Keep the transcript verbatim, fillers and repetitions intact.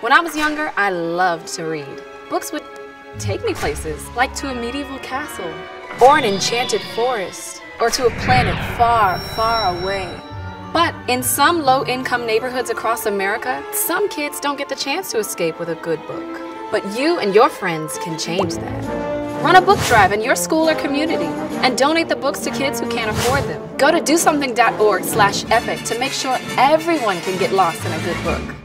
When I was younger, I loved to read. Books would take me places, like to a medieval castle, or an enchanted forest, or to a planet far, far away. But in some low-income neighborhoods across America, some kids don't get the chance to escape with a good book. But you and your friends can change that. Run a book drive in your school or community and donate the books to kids who can't afford them. Go to do something dot org slash epic to make sure everyone can get lost in a good book.